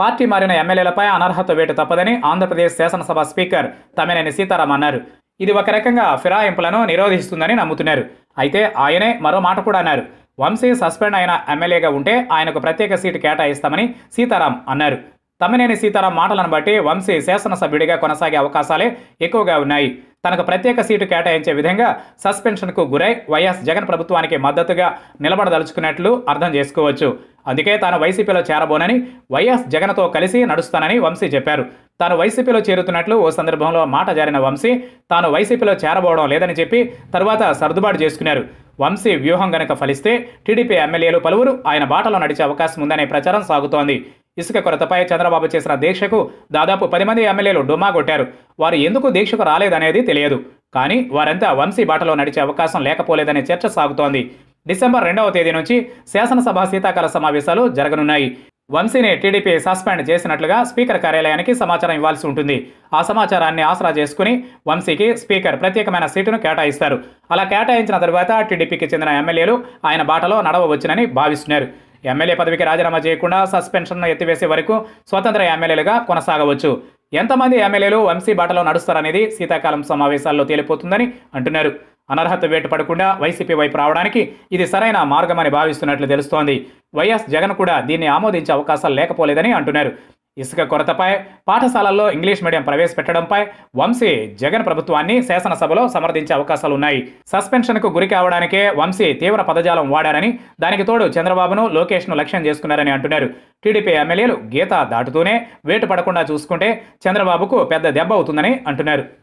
Party మారిన ఎమ్మెల్యేలపై అనర్హత వేటు తప్పదని ఆంధ్రప్రదేశ్ శాసనసభ స్పీకర్ తమ్మినేని సీతారాం అన్నారు. ఇది ఒక రకంగా ఫిరాయింపులను నిరోధిస్తుందని నమ్ముతున్నారు. అయితే ఆయనే మరో మాట కూడా అన్నారు. వంశీ సస్పెండ్ అయిన ఎమ్మెల్యేగా ఉంటే ఆయనకు ప్రత్యేక సీటు కేటాయిస్తామని సీతారాం అన్నారు. తమ్మినేని సీతారాం మాటలను బట్టి వంశీ శాసనసభ్యుడిగా కొనసాగే అవకాశాలే ఎక్కువగా ఉన్నాయి. తనకు ప్రత్యేక సీటు కేటాయించే విధంగా సస్పెన్షన్కు గురై వైఎస్ జగన్ ప్రభుత్వానికి మద్దతుగా నిలబడదలుచుకున్నట్లు అర్థం చేసుకోవచ్చు. అందుకే తాను వైసీపీలో చేరబోనని, వైఎస్ జగన్తో కలిసి నడుస్తానని వంశీ చెప్పారు. తాను వైసీపీలో చేరుతున్నట్లు ఓ సందర్భంలో మాట జారిన వంశీ తాను వైసీపీలో చేరబోవడం లేదని చెప్పి తర్వాత సర్దుబాటు చేసుకున్నారు. వంశీ వ్యూహం గనక ఫలిస్తే టీడీపీ ఎమ్మెల్యేలు పలువురు ఆయన బాటలో నడిచే అవకాశం ఉందనే ప్రచారం సాగుతోంది. ఇసుక కొరతపై చంద్రబాబు చేసిన దీక్షకు దాదాపు 10 మంది ఎమ్మెల్యేలు డుమ్మా కొట్టారు. వారు ఎందుకు దీక్షకు రాలేదనేది తెలియదు. కానీ వారంతా వంశీ బాటలో నడిచే అవకాశం లేకపోలేదనే చర్చ సాగుతోంది. డిసెంబర్ 2వ తేదీ నుంచి శాసనసభ శీతాకాల సమావేశాలు జరగనున్నాయి. వంశీని టీడీపీ సస్పెండ్ చేసినట్లుగా స్పీకర్ కార్యాలయానికి సమాచారం ఇవ్వాల్సి ఉంటుంది. ఆ సమాచారాన్ని ఆసరా చేసుకుని వంశీకి స్పీకర్ ప్రత్యేకమైన సీటును కేటాయిస్తారు. అలా కేటాయించిన తర్వాత టీడీపీకి చెందిన ఎమ్మెల్యేలు ఆయన బాటలో నడవవచ్చునని భావిస్తున్నారు. ఎమ్మెల్యే పదవికి రాజీనామా చేయకుండా సస్పెన్షన్ను ఎత్తివేసే వరకు స్వతంత్ర ఎమ్మెల్యేలుగా కొనసాగవచ్చు. ఎంతమంది ఎమ్మెల్యేలు వంశీ బాటలో నడుస్తారనేది శీతాకాలం సమావేశాల్లో తేలిపోతుందని అంటున్నారు. అనర్హత వేటు పడకుండా వైసీపీ వైపు రావడానికి ఇది సరైన మార్గమని భావిస్తున్నట్లు తెలుస్తోంది. వైఎస్ జగన్ కూడా దీన్ని ఆమోదించే అవకాశాలు లేకపోలేదని అంటున్నారు. ఇసుక కొరతపై, పాఠశాలల్లో ఇంగ్లీష్ మీడియం ప్రవేశపెట్టడంపై వంశీ జగన్ ప్రభుత్వాన్ని శాసనసభలో సమర్థించే అవకాశాలున్నాయి. సస్పెన్షన్కు గురి కావడానికే వంశీ తీవ్ర పదజాలం వాడారని, దానికి తోడు చంద్రబాబును, లోకేష్ను లక్ష్యం చేసుకున్నారని అంటున్నారు. టీడీపీ ఎమ్మెల్యేలు గీత దాటుతూనే వేటు పడకుండా చూసుకుంటే చంద్రబాబుకు పెద్ద దెబ్బ అవుతుందని అంటున్నారు.